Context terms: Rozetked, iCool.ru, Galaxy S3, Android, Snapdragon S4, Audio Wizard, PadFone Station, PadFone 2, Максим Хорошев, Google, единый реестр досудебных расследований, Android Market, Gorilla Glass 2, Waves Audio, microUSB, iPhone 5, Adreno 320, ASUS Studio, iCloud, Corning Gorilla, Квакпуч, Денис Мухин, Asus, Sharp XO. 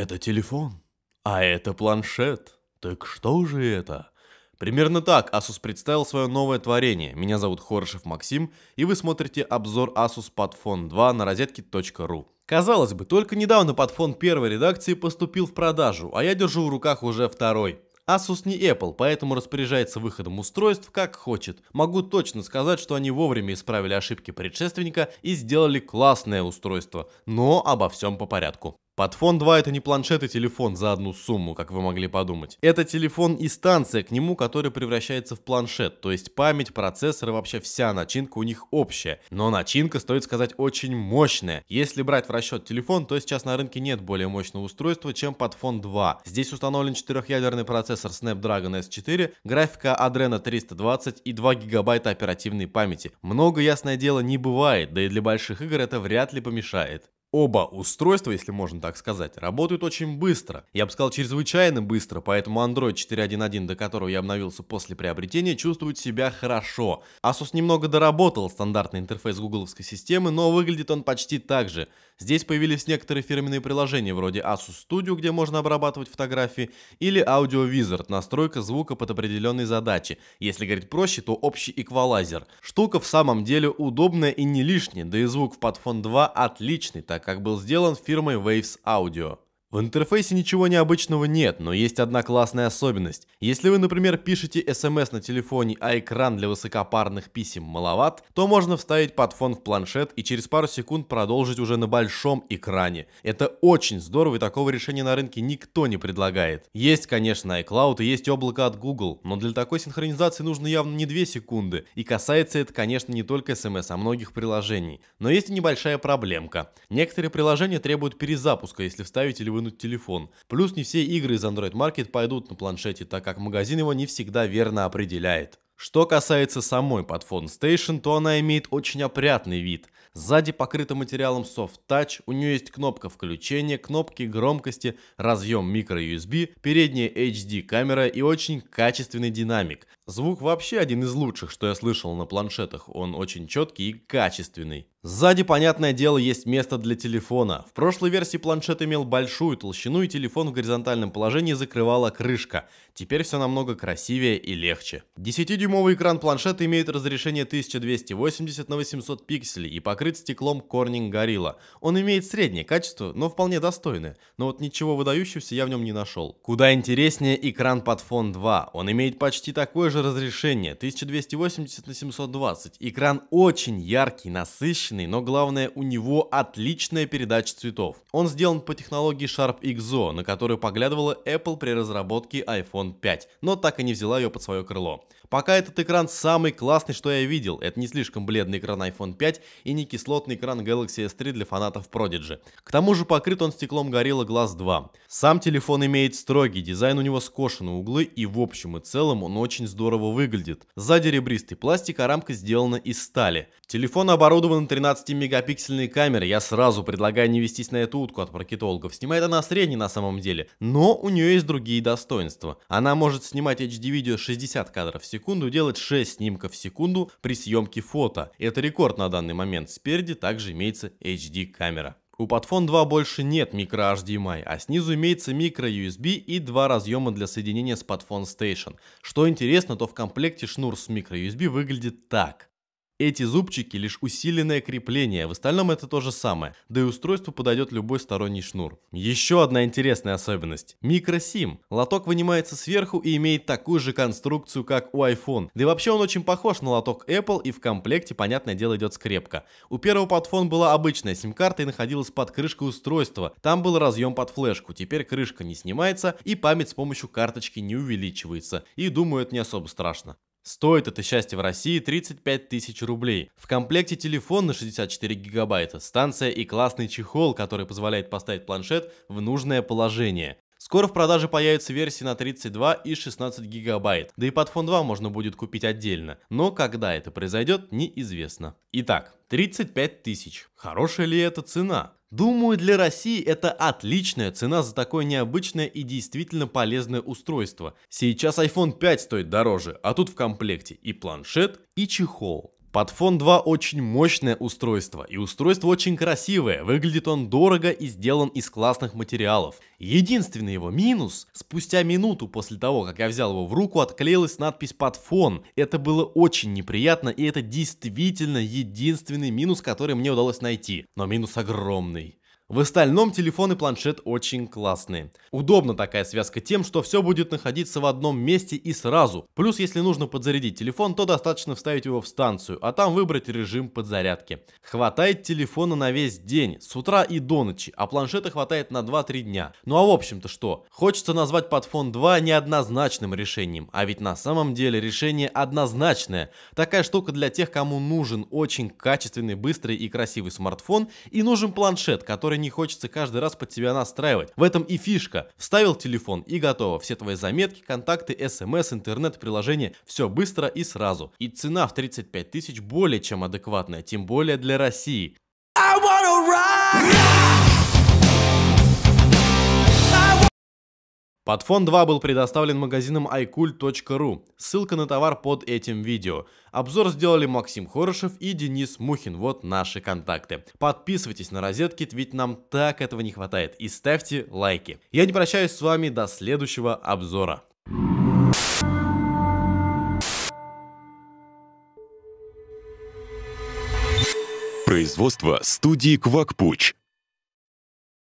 это телефон, а это планшет. Так что же это? Примерно так Asus представил свое новое творение. Меня зовут Хорошев Максим, и вы смотрите обзор Asus PadFone 2 на Rozetked.ru. Казалось бы, только недавно PadFone первой редакции поступил в продажу, а я держу в руках уже второй. Asus не Apple, поэтому распоряжается выходом устройств как хочет. Могу точно сказать, что они вовремя исправили ошибки предшественника и сделали классное устройство, но обо всем по порядку. PadFone 2 это не планшет и телефон за одну сумму, как вы могли подумать. Это телефон и станция к нему, которая превращается в планшет, то есть память, процессор и вообще вся начинка у них общая. Но начинка, стоит сказать, очень мощная. Если брать в расчет телефон, то сейчас на рынке нет более мощного устройства, чем PadFone 2. Здесь установлен 4-ядерный процессор Snapdragon S4, графика Adreno 320 и 2 гигабайта оперативной памяти. Много, ясное дело, не бывает, да и для больших игр это вряд ли помешает. Оба устройства, если можно так сказать, работают очень быстро. Я бы сказал, чрезвычайно быстро, поэтому Android 4.1.1, до которого я обновился после приобретения, чувствует себя хорошо. Asus немного доработал стандартный интерфейс гугловской системы, но выглядит он почти так же. Здесь появились некоторые фирменные приложения, вроде ASUS Studio, где можно обрабатывать фотографии, или Audio Wizard, настройка звука под определенные задачи. Если говорить проще, то общий эквалайзер. Штука в самом деле удобная и не лишняя, да и звук в PadFone 2 отличный, так как был сделан фирмой Waves Audio. В интерфейсе ничего необычного нет, но есть одна классная особенность. Если вы, например, пишете смс на телефоне, а экран для высокопарных писем маловат, то можно вставить PadFone в планшет и через пару секунд продолжить уже на большом экране. Это очень здорово, и такого решения на рынке никто не предлагает. Есть, конечно, iCloud и есть облако от Google, но для такой синхронизации нужно явно не 2 секунды. И касается это, конечно, не только смс, а многих приложений. Но есть и небольшая проблемка. Некоторые приложения требуют перезапуска, если вставите или вы телефон. Плюс не все игры из Android Market пойдут на планшете, так как магазин его не всегда верно определяет. Что касается самой PadFone Station, то она имеет очень опрятный вид. Сзади покрыта материалом Soft Touch, у нее есть кнопка включения, кнопки громкости, разъем microUSB, передняя HD камера и очень качественный динамик. Звук вообще один из лучших, что я слышал на планшетах, он очень четкий и качественный. Сзади, понятное дело, есть место для телефона. В прошлой версии планшет имел большую толщину и телефон в горизонтальном положении закрывала крышка. Теперь все намного красивее и легче. 10-дюймовый экран планшета имеет разрешение 1280 на 800 пикселей и покрыт стеклом Corning Gorilla. Он имеет среднее качество, но вполне достойное. Но вот ничего выдающегося я в нем не нашел. Куда интереснее экран PadFone 2. Он имеет почти такое же разрешение 1280 на 720. Экран очень яркий, насыщенный, но главное, у него отличная передача цветов. Он сделан по технологии Sharp XO, на которую поглядывала Apple при разработке iPhone 5, но так и не взяла ее под свое крыло. Пока этот экран самый классный, что я видел. Это не слишком бледный экран iPhone 5 и не кислотный экран Galaxy S3 для фанатов Prodigy. К тому же покрыт он стеклом Gorilla Glass 2. Сам телефон имеет строгий дизайн, у него скошены углы и в общем и целом он очень здорово выглядит. Сзади ребристый пластик, а рамка сделана из стали. Телефон оборудован 13-мегапиксельной камерой. Я сразу предлагаю не вестись на эту утку от маркетологов. Снимает она средне на самом деле, но у нее есть другие достоинства. Она может снимать HD-видео 60 кадров в секунду, делать 6 снимков в секунду при съемке фото. Это рекорд на данный момент. Спереди также имеется HD камера. У PadFone 2 больше нет microHDMI, а снизу имеется microUSB и 2 разъема для соединения с PadFone Station. Что интересно, то в комплекте шнур с microUSB выглядит так. Эти зубчики лишь усиленное крепление, в остальном это то же самое, да и устройству подойдет любой сторонний шнур. Еще одна интересная особенность – микросим. Лоток вынимается сверху и имеет такую же конструкцию, как у iPhone. Да и вообще он очень похож на лоток Apple и в комплекте, понятное дело, идет скрепка. У первого PadFone была обычная сим-карта и находилась под крышкой устройства. Там был разъем под флешку, теперь крышка не снимается и память с помощью карточки не увеличивается. И думаю, это не особо страшно. Стоит это счастье в России 35 тысяч рублей. В комплекте телефон на 64 гигабайта, станция и классный чехол, который позволяет поставить планшет в нужное положение. Скоро в продаже появятся версии на 32 и 16 гигабайт, да и PadFone 2 можно будет купить отдельно, но когда это произойдет, неизвестно. Итак, 35 тысяч. Хорошая ли это цена? Думаю, для России это отличная цена за такое необычное и действительно полезное устройство. Сейчас iPhone 5 стоит дороже, а тут в комплекте и планшет, и чехол. PadFone 2 очень мощное устройство, и устройство очень красивое, выглядит он дорого и сделан из классных материалов. Единственный его минус: спустя минуту после того, как я взял его в руку, отклеилась надпись PadFone. Это было очень неприятно, и это действительно единственный минус, который мне удалось найти, но минус огромный. В остальном телефон и планшет очень классные. Удобна такая связка тем, что все будет находиться в одном месте и сразу. Плюс, если нужно подзарядить телефон, то достаточно вставить его в станцию, а там выбрать режим подзарядки. Хватает телефона на весь день, с утра и до ночи, а планшета хватает на 2-3 дня. Ну а в общем-то что? Хочется назвать PadFone 2 неоднозначным решением, а ведь на самом деле решение однозначное. Такая штука для тех, кому нужен очень качественный, быстрый и красивый смартфон, и нужен планшет, который не хочется каждый раз под себя настраивать. В этом и фишка. Вставил телефон и готово. Все твои заметки, контакты, смс, интернет, приложения. Все быстро и сразу. И цена в 35 тысяч более чем адекватная, тем более для России. PadFone 2 был предоставлен магазином iCool.ru. Ссылка на товар под этим видео. Обзор сделали Максим Хорошев и Денис Мухин. Вот наши контакты. Подписывайтесь на Розеткед, ведь нам так этого не хватает. И ставьте лайки. Я не прощаюсь с вами до следующего обзора. Производство студии Квакпуч.